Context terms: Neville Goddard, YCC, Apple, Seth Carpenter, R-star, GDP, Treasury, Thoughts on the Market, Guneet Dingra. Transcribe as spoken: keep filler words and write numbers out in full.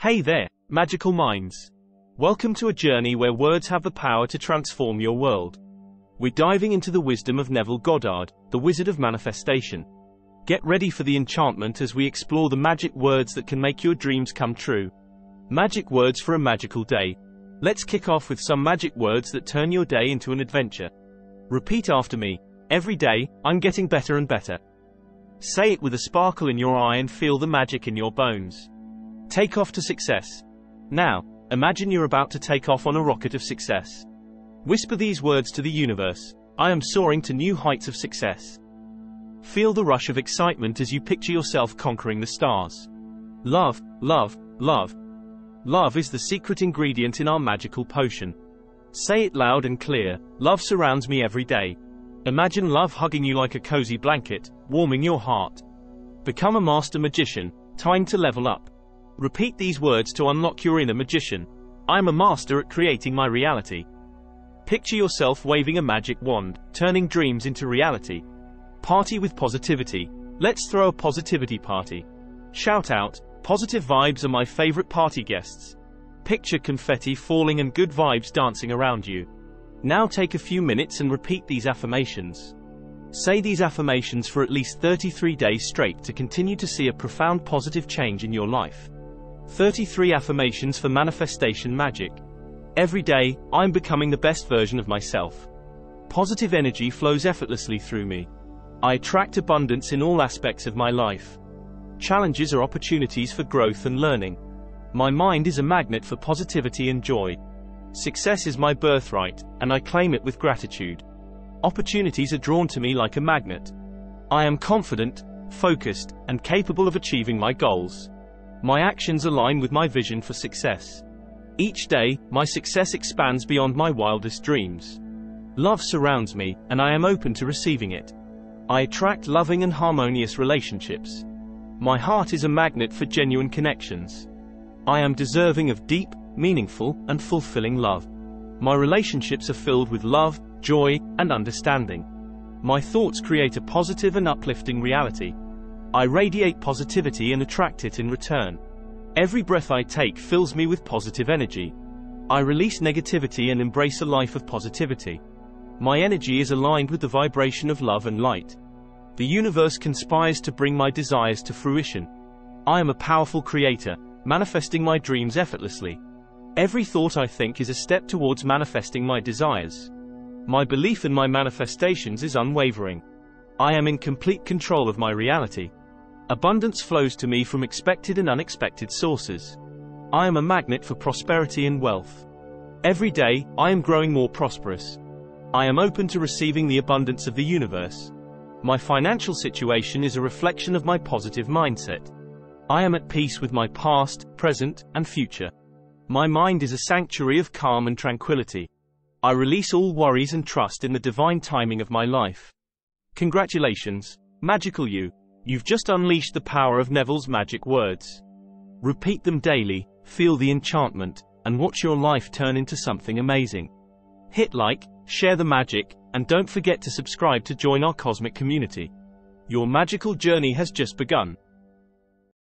Hey there, magical minds. Welcome to a journey where words have the power to transform your world. We're diving into the wisdom of Neville Goddard, the Wizard of Manifestation. Get ready for the enchantment as we explore the magic words that can make your dreams come true. Magic words for a magical day. Let's kick off with some magic words that turn your day into an adventure. Repeat after me. Every day, I'm getting better and better. Say it with a sparkle in your eye and feel the magic in your bones. Take off to success. Now, imagine you're about to take off on a rocket of success. Whisper these words to the universe. I am soaring to new heights of success. Feel the rush of excitement as you picture yourself conquering the stars. Love, love, love. Love is the secret ingredient in our magical potion. Say it loud and clear. Love surrounds me every day. Imagine love hugging you like a cozy blanket, warming your heart. Become a master magician. Time to level up. Repeat these words to unlock your inner magician. I am a master at creating my reality. Picture yourself waving a magic wand, turning dreams into reality. Party with positivity. Let's throw a positivity party. Shout out, positive vibes are my favorite party guests. Picture confetti falling and good vibes dancing around you. Now take a few minutes and repeat these affirmations. Say these affirmations for at least thirty-three days straight to continue to see a profound positive change in your life. thirty-three affirmations for manifestation magic. Every day, I'm becoming the best version of myself. Positive energy flows effortlessly through me. I attract abundance in all aspects of my life. Challenges are opportunities for growth and learning. My mind is a magnet for positivity and joy. Success is my birthright, and I claim it with gratitude. Opportunities are drawn to me like a magnet. I am confident, focused, and capable of achieving my goals. My actions align with my vision for success. Each day, my success expands beyond my wildest dreams. Love surrounds me, and I am open to receiving it. I attract loving and harmonious relationships. My heart is a magnet for genuine connections. I am deserving of deep, meaningful, and fulfilling love. My relationships are filled with love, joy, and understanding. My thoughts create a positive and uplifting reality. I radiate positivity and attract it in return. Every breath I take fills me with positive energy. I release negativity and embrace a life of positivity. My energy is aligned with the vibration of love and light. The universe conspires to bring my desires to fruition. I am a powerful creator, manifesting my dreams effortlessly. Every thought I think is a step towards manifesting my desires. My belief in my manifestations is unwavering. I am in complete control of my reality. Abundance flows to me from expected and unexpected sources. I am a magnet for prosperity and wealth. Every day, I am growing more prosperous. I am open to receiving the abundance of the universe. My financial situation is a reflection of my positive mindset. I am at peace with my past, present, and future. My mind is a sanctuary of calm and tranquility. I release all worries and trust in the divine timing of my life. Congratulations, magical you. You've just unleashed the power of Neville's magic words. Repeat them daily, feel the enchantment, and watch your life turn into something amazing. Hit like, share the magic, and don't forget to subscribe to join our cosmic community. Your magical journey has just begun.